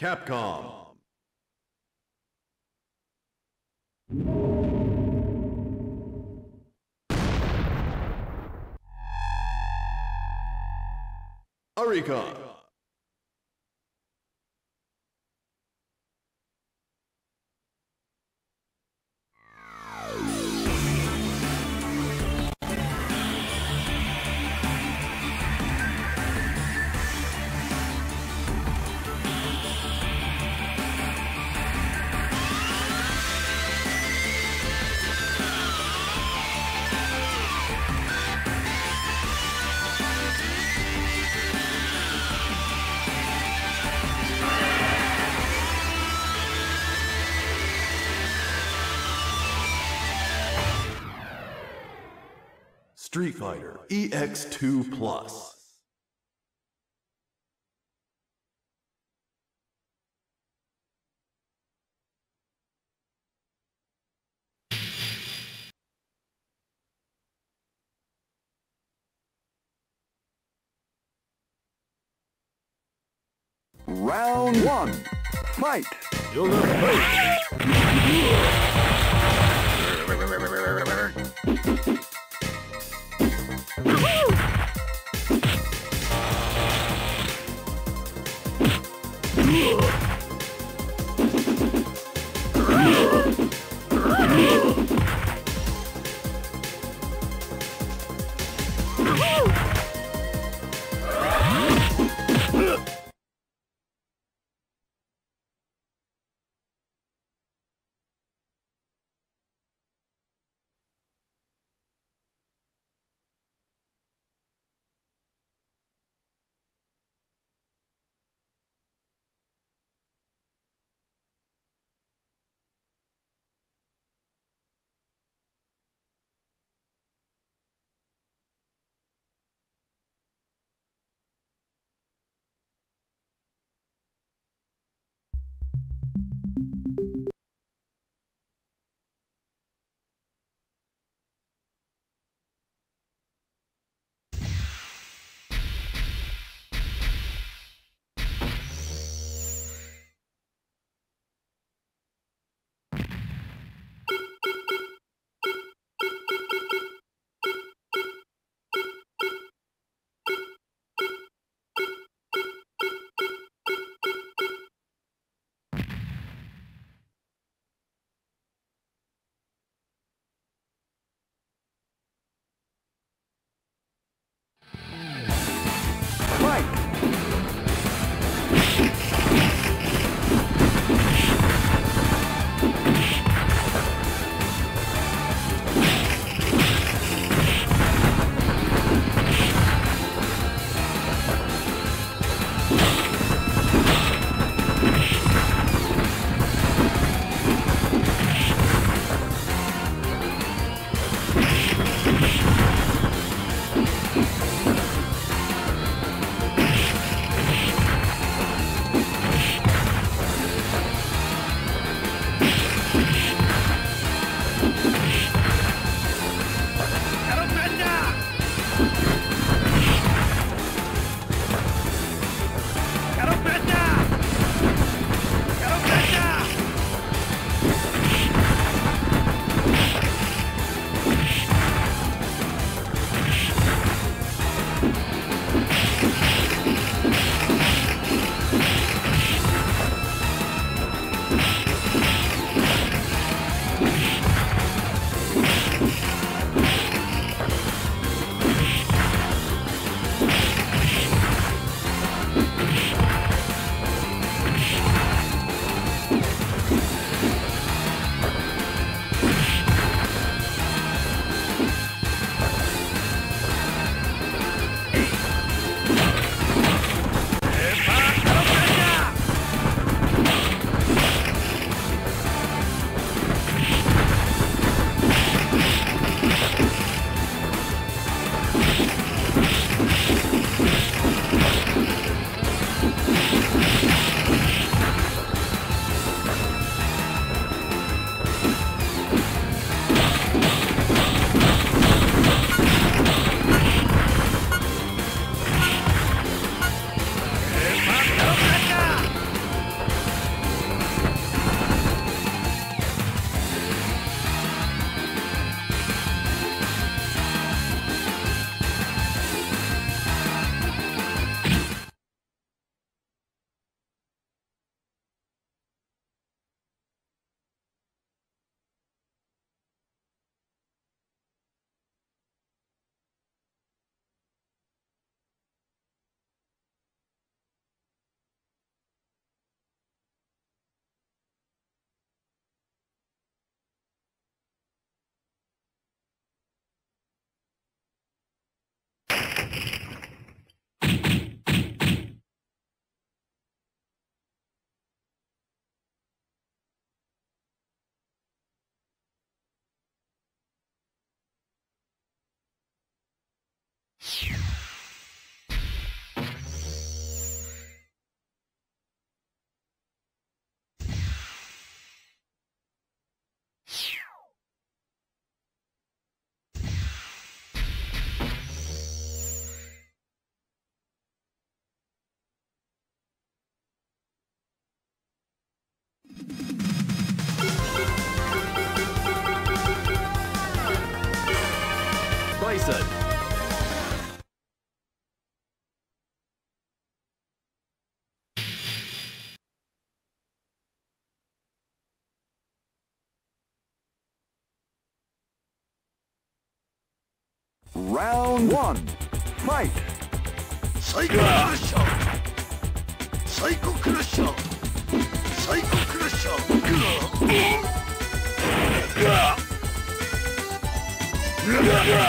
Capcom. Arika. Street Fighter EX 2 Plus. Round 1. Fight. You'll never fight. Bison. Round one, fight! Psycho Crusher! Psycho Crusher! Psycho Crusher! Round one, fight! Psycho Crusher! Psycho Crusher!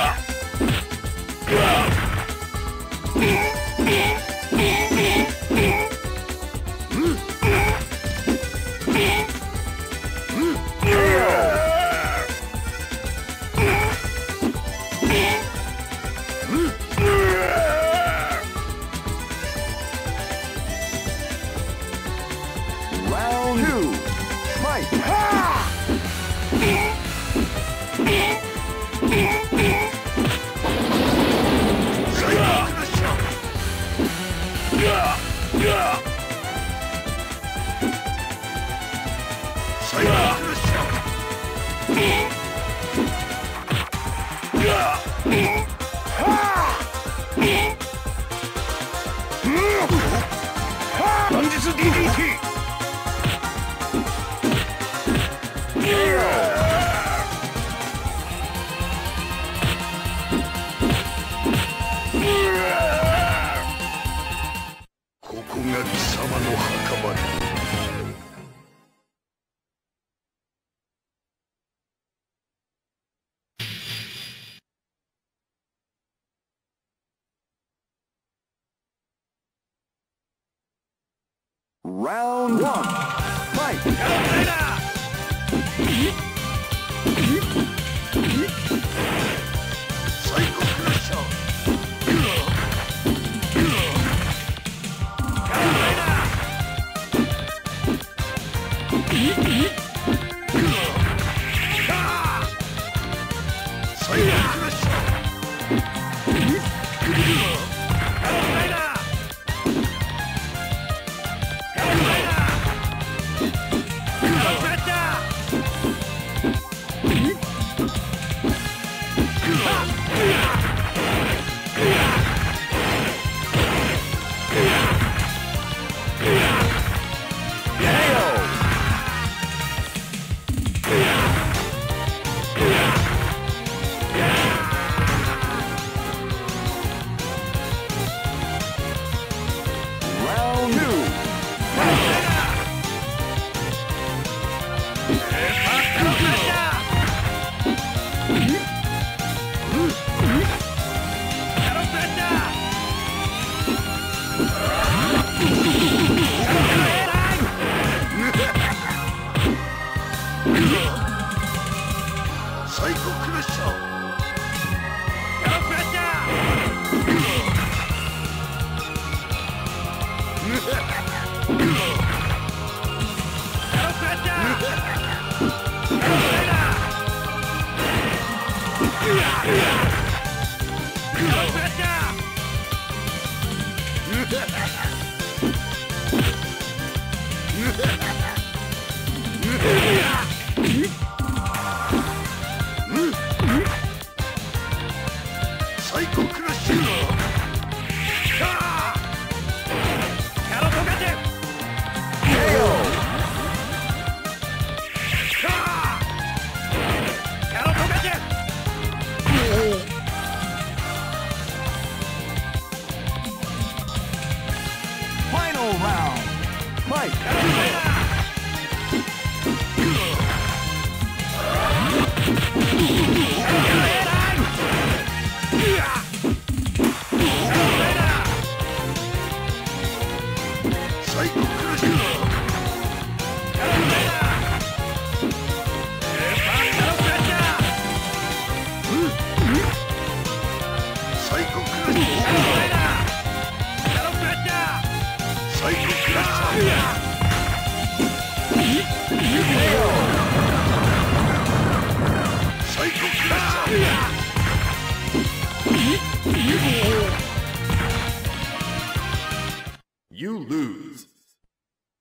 You lose.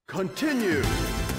Continue.